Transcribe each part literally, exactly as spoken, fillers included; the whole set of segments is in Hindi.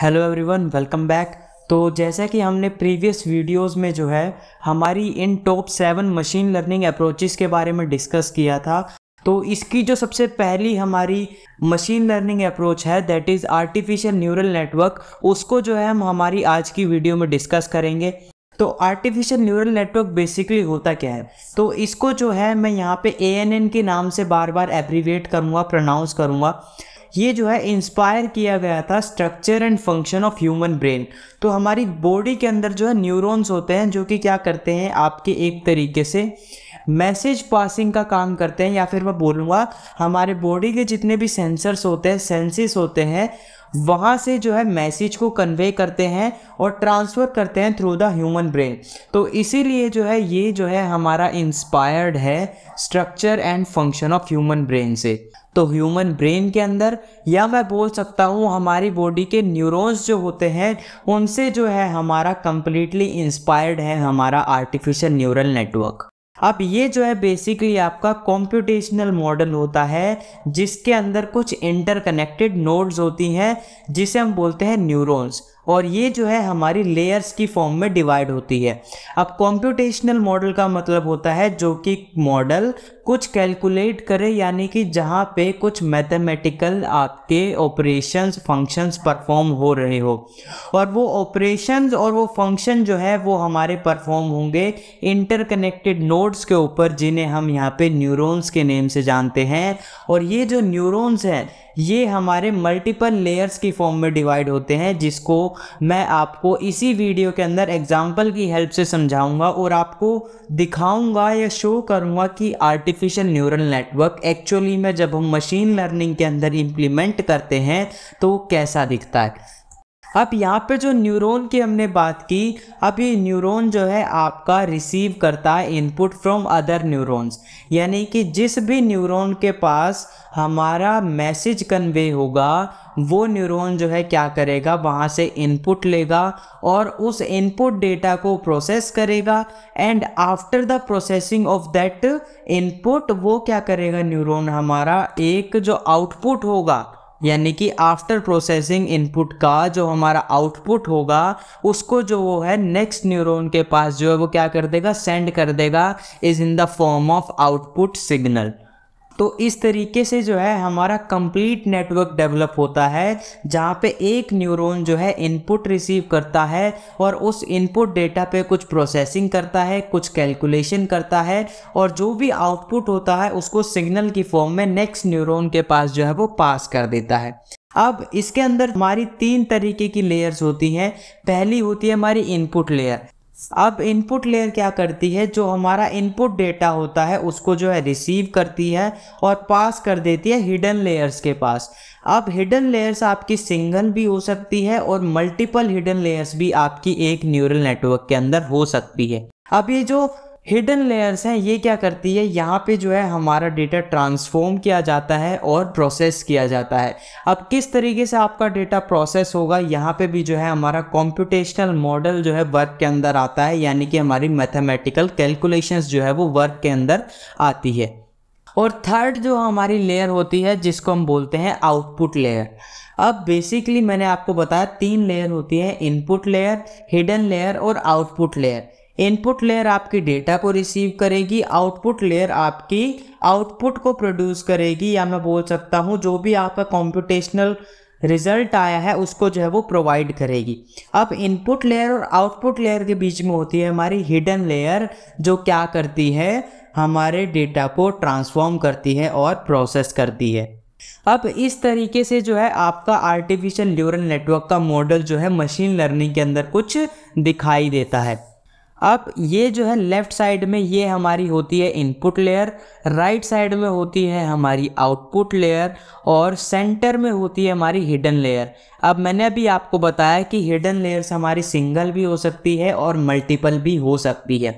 Hello everyone, welcome back. तो जैसा कि हमने प्रीवियस वीडियोस में जो है हमारी इन top seven machine learning approaches के बारे में डिस्कस किया था, तो इसकी जो सबसे पहली हमारी मशीन लर्निंग अप्रोच है that is artificial neural network, उसको जो है हम हमारी आज की वीडियो में डिस्कस करेंगे। तो आर्टिफिशियल न्यूरल नेटवर्क बेसिकली होता क्या है, तो इसको जो है मैं यहाँ पे ए एन एन के नाम से बार बार एब्रीवेट करूँगा, प्रोनाउंस करूँगा। ये जो है इंस्पायर किया गया था structure and function of human brain. तो हमारी बॉडी के अंदर जो है न्यूरॉन्स होते हैं जो कि क्या करते हैं, आपके एक तरीके से मैसेज पासिंग का काम करते हैं, या फिर मैं बोलूँगा हमारे बॉडी के जितने भी सेंसर्स होते हैं, सेंसेस होते हैं, वहाँ से जो है मैसेज को कन्वे करते हैं और ट्रांसफ़र करते हैं थ्रू द ह्यूमन ब्रेन। तो इसीलिए जो है ये जो है हमारा इंस्पायर्ड है structure and function of human brain से। तो ह्यूमन ब्रेन के अंदर, या मैं बोल सकता हूँ हमारी बॉडी के न्यूरॉन्स जो होते हैं उनसे जो है हमारा कंप्लीटली इंस्पायर्ड है हमारा आर्टिफिशियल न्यूरल नेटवर्क। अब ये जो है बेसिकली आपका कॉम्प्यूटेशनल मॉडल होता है जिसके अंदर कुछ इंटरकनेक्टेड नोड्स होती हैं जिसे हम बोलते हैं न्यूरॉन्स, और ये जो है हमारी लेयर्स की फॉर्म में डिवाइड होती है। अब कॉम्प्यूटेशनल मॉडल का मतलब होता है जो कि मॉडल कुछ कैलकुलेट करे, यानी कि जहाँ पे कुछ मैथमेटिकल आपके ऑपरेशंस फंक्शंस परफॉर्म हो रहे हो, और वो ऑपरेशंस और वो फंक्शन जो है वो हमारे परफॉर्म होंगे इंटरकनेक्टेड नोड्स के ऊपर जिन्हें हम यहाँ पे न्यूरॉन्स के नेम से जानते हैं। और ये जो न्यूरॉन्स हैं ये हमारे मल्टीपल लेयर्स की फॉर्म में डिवाइड होते हैं, जिसको मैं आपको इसी वीडियो के अंदर एग्जाम्पल की हेल्प से समझाऊंगा और आपको दिखाऊंगा या शो करूंगा कि आर्टिफिशियल न्यूरल नेटवर्क एक्चुअली में जब हम मशीन लर्निंग के अंदर इम्प्लीमेंट करते हैं तो कैसा दिखता है। अब यहाँ पे जो न्यूरॉन की हमने बात की, अब ये न्यूरॉन जो है आपका रिसीव करता है इनपुट फ्रॉम अदर न्यूरॉन्स, यानी कि जिस भी न्यूरॉन के पास हमारा मैसेज कन्वे होगा वो न्यूरॉन जो है क्या करेगा, वहाँ से इनपुट लेगा और उस इनपुट डेटा को प्रोसेस करेगा, and after the processing of that input वो क्या करेगा न्यूरॉन, हमारा एक जो आउटपुट होगा, यानी कि आफ्टर प्रोसेसिंग इनपुट का जो हमारा आउटपुट होगा उसको जो वो है नेक्स्ट न्यूरॉन के पास जो है वो क्या कर देगा, सेंड कर देगा is in the form of output signal. तो इस तरीके से जो है हमारा कंप्लीट नेटवर्क डेवलप होता है जहाँ पे एक न्यूरॉन जो है इनपुट रिसीव करता है और उस इनपुट डेटा पे कुछ प्रोसेसिंग करता है, कुछ कैलकुलेशन करता है, और जो भी आउटपुट होता है उसको सिग्नल की फॉर्म में नेक्स्ट न्यूरॉन के पास जो है वो पास कर देता है। अब इसके अंदर हमारी तीन तरीके की लेयर्स होती हैं। पहली होती है हमारी इनपुट लेयर। अब इनपुट लेयर क्या करती है, जो हमारा इनपुट डेटा होता है उसको जो है रिसीव करती है और पास कर देती है हिडन लेयर्स के पास। अब हिडन लेयर्स आपकी सिंगल भी हो सकती है और मल्टीपल हिडन लेयर्स भी आपकी एक न्यूरल नेटवर्क के अंदर हो सकती है। अब ये जो हिडन लेयर्स हैं ये क्या करती है, यहाँ पे जो है हमारा डेटा ट्रांसफॉर्म किया जाता है और प्रोसेस किया जाता है। अब किस तरीके से आपका डेटा प्रोसेस होगा, यहाँ पे भी जो है हमारा कॉम्प्यूटेशनल मॉडल जो है वर्क के अंदर आता है, यानी कि हमारी मैथमेटिकल कैलकुलेशंस जो है वो वर्क के अंदर आती है। और थर्ड जो हमारी लेयर होती है जिसको हम बोलते हैं आउटपुट लेयर। अब बेसिकली मैंने आपको बताया तीन लेयर होती है, इनपुट लेयर, हिडन लेयर और आउटपुट लेयर। इनपुट लेयर आपकी डेटा को रिसीव करेगी, आउटपुट लेयर आपकी आउटपुट को प्रोड्यूस करेगी, या मैं बोल सकता हूँ जो भी आपका कॉम्प्यूटेशनल रिजल्ट आया है उसको जो है वो प्रोवाइड करेगी। अब इनपुट लेयर और आउटपुट लेयर के बीच में होती है हमारी हिडन लेयर, जो क्या करती है हमारे डेटा को ट्रांसफॉर्म करती है और प्रोसेस करती है। अब इस तरीके से जो है आपका आर्टिफिशियल न्यूरल नेटवर्क का मॉडल जो है मशीन लर्निंग के अंदर कुछ दिखाई देता है। अब ये जो है लेफ़्ट साइड में ये हमारी होती है इनपुट लेयर, राइट साइड में होती है हमारी आउटपुट लेयर और सेंटर में होती है हमारी हिडन लेयर। अब मैंने अभी आपको बताया कि हिडन लेयर्स हमारी सिंगल भी हो सकती है और मल्टीपल भी हो सकती है।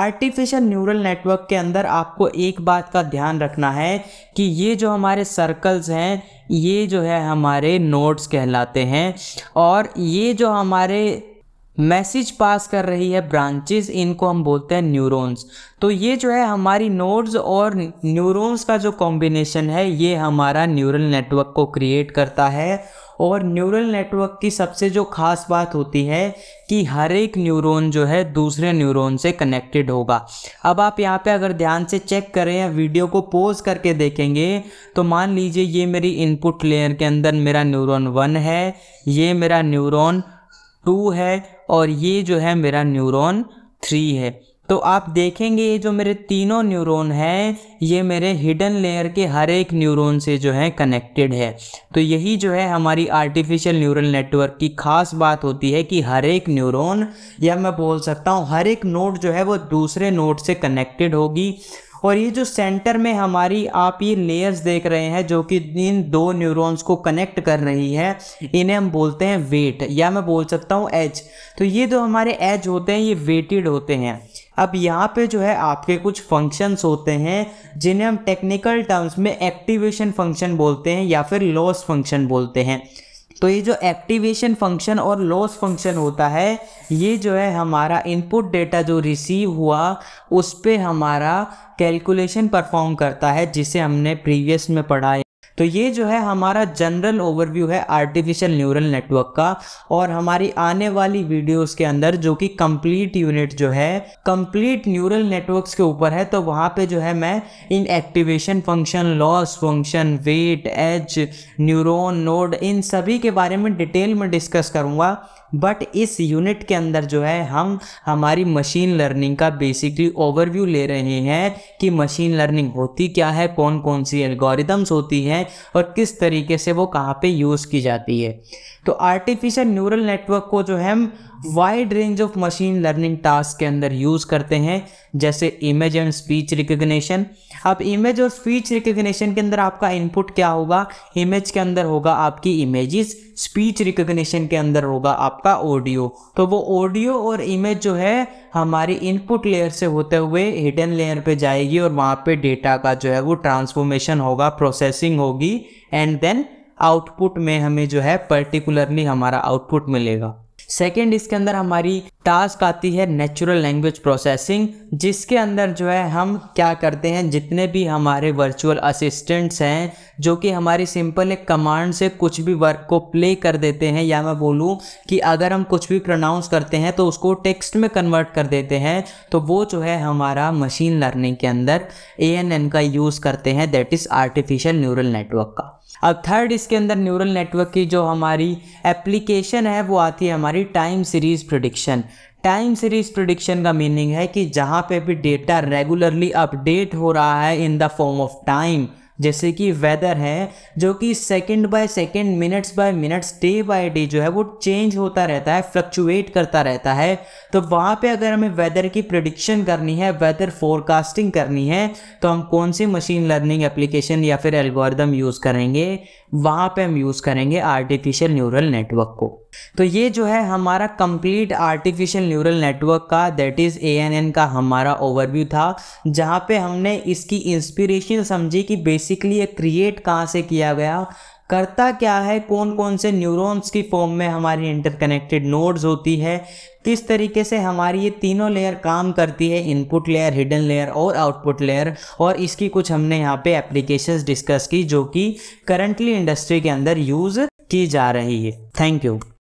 आर्टिफिशियल न्यूरल नेटवर्क के अंदर आपको एक बात का ध्यान रखना है कि ये जो हमारे सर्कल्स हैं ये जो है हमारे नोड्स कहलाते हैं, और ये जो हमारे मैसेज पास कर रही है ब्रांचेस इनको हम बोलते हैं न्यूरॉन्स। तो ये जो है हमारी नोड्स और न्यूरॉन्स का जो कॉम्बिनेशन है ये हमारा न्यूरल नेटवर्क को क्रिएट करता है, और न्यूरल नेटवर्क की सबसे जो खास बात होती है कि हर एक न्यूरॉन जो है दूसरे न्यूरॉन से कनेक्टेड होगा। अब आप यहाँ पे अगर ध्यान से चेक करें या वीडियो को पॉज करके देखेंगे तो मान लीजिए ये मेरी इनपुट लेयर के अंदर मेरा न्यूरॉन वन है, ये मेरा न्यूरॉन टू है और ये जो है मेरा न्यूरॉन थ्री है। तो आप देखेंगे ये जो मेरे तीनों न्यूरॉन हैं ये मेरे हिडन लेयर के हर एक न्यूरॉन से जो है कनेक्टेड है। तो यही जो है हमारी आर्टिफिशियल न्यूरल नेटवर्क की खास बात होती है कि हर एक न्यूरॉन या मैं बोल सकता हूँ हर एक नोड जो है वो दूसरे नोड से कनेक्टेड होगी। और ये जो सेंटर में हमारी आप ये लेयर्स देख रहे हैं जो कि इन दो न्यूरॉन्स को कनेक्ट कर रही है, इन्हें हम बोलते हैं वेट या मैं बोल सकता हूँ एज। तो ये जो हमारे एज होते हैं ये वेटेड होते हैं। अब यहाँ पे जो है आपके कुछ फंक्शंस होते हैं जिन्हें हम टेक्निकल टर्म्स में एक्टिवेशन फंक्शन बोलते हैं या फिर लॉस फंक्शन बोलते हैं। तो ये जो एक्टिवेशन फंक्शन और लॉस फंक्शन होता है ये जो है हमारा इनपुट डेटा जो रिसीव हुआ उस पर हमारा कैलकुलेशन परफॉर्म करता है जिसे हमने प्रीवियस में पढ़ा है। तो ये जो है हमारा जनरल ओवरव्यू है आर्टिफिशियल न्यूरल नेटवर्क का। और हमारी आने वाली वीडियोस के अंदर जो कि कंप्लीट यूनिट जो है कंप्लीट न्यूरल नेटवर्क्स के ऊपर है तो वहाँ पे जो है मैं इन activation function, loss function, weight, edge, neuron, node इन सभी के बारे में डिटेल में डिस्कस करूँगा। बट इस यूनिट के अंदर जो है हम हमारी मशीन लर्निंग का बेसिकली ओवरव्यू ले रहे हैं कि मशीन लर्निंग होती क्या है, कौन कौन सी एल्गोरिदम्स होती हैं और किस तरीके से वो कहाँ पे यूज़ की जाती है। तो आर्टिफिशियल न्यूरल नेटवर्क को जो है हम wide range of machine learning task के अंदर यूज़ करते हैं जैसे इमेज एंड स्पीच रिकग्निशन। अब इमेज और स्पीच रिकग्निशन के अंदर आपका इनपुट क्या होगा? इमेज के अंदर होगा आपकी इमेजेस, स्पीच रिकग्निशन के अंदर होगा आपका ऑडियो। तो वो ऑडियो और इमेज जो है हमारी इनपुट लेयर से होते हुए हिडन लेयर पे जाएगी और वहाँ पे डेटा का जो है वो ट्रांसफॉर्मेशन होगा, प्रोसेसिंग होगी एंड देन आउटपुट में हमें जो है पर्टिकुलरली हमारा आउटपुट मिलेगा। सेकेंड, इसके अंदर हमारी टास्क आती है नेचुरल लैंग्वेज प्रोसेसिंग जिसके अंदर जो है हम क्या करते हैं जितने भी हमारे वर्चुअल असिस्टेंट्स हैं जो कि हमारी सिंपल एक कमांड से कुछ भी वर्क को प्ले कर देते हैं या मैं बोलूँ कि अगर हम कुछ भी प्रोनाउंस करते हैं तो उसको टेक्स्ट में कन्वर्ट कर देते हैं। तो वो जो है हमारा मशीन लर्निंग के अंदर ए एन एन का यूज़ करते हैं, that is artificial neural network का। अब थर्ड, इसके अंदर न्यूरल नेटवर्क की जो हमारी एप्लीकेशन है वो आती है हमारी time series prediction. Time series prediction का मीनिंग है कि जहाँ पे भी डेटा रेगुलरली अपडेट हो रहा है in the form of time, जैसे कि वेदर है जो कि second by second, minutes by minutes, day by day जो है वो चेंज होता रहता है, फ्लक्चुएट करता रहता है। तो वहाँ पे अगर हमें वेदर की प्रेडिक्शन करनी है, वेदर फोरकास्टिंग करनी है तो हम कौन सी मशीन लर्निंग एप्लीकेशन या फिर एल्गोरिदम यूज़ करेंगे? वहाँ पे हम यूज़ करेंगे आर्टिफिशियल न्यूरल नेटवर्क को। तो ये जो है हमारा कंप्लीट आर्टिफिशियल न्यूरल नेटवर्क का that is A N N का हमारा ओवरव्यू था जहाँ पे हमने इसकी इंस्पिरेशन समझी कि बेसिकली ये क्रिएट कहाँ से किया गया, करता क्या है, कौन कौन से न्यूरॉन्स की फॉर्म में हमारी इंटरकनेक्टेड नोड्स होती है, किस तरीके से हमारी ये तीनों लेयर काम करती है, इनपुट लेयर, हिडन लेयर और आउटपुट लेयर। और इसकी कुछ हमने यहाँ पे एप्लीकेशंस डिस्कस की जो कि करंटली इंडस्ट्री के अंदर यूज़ की जा रही है। Thank you.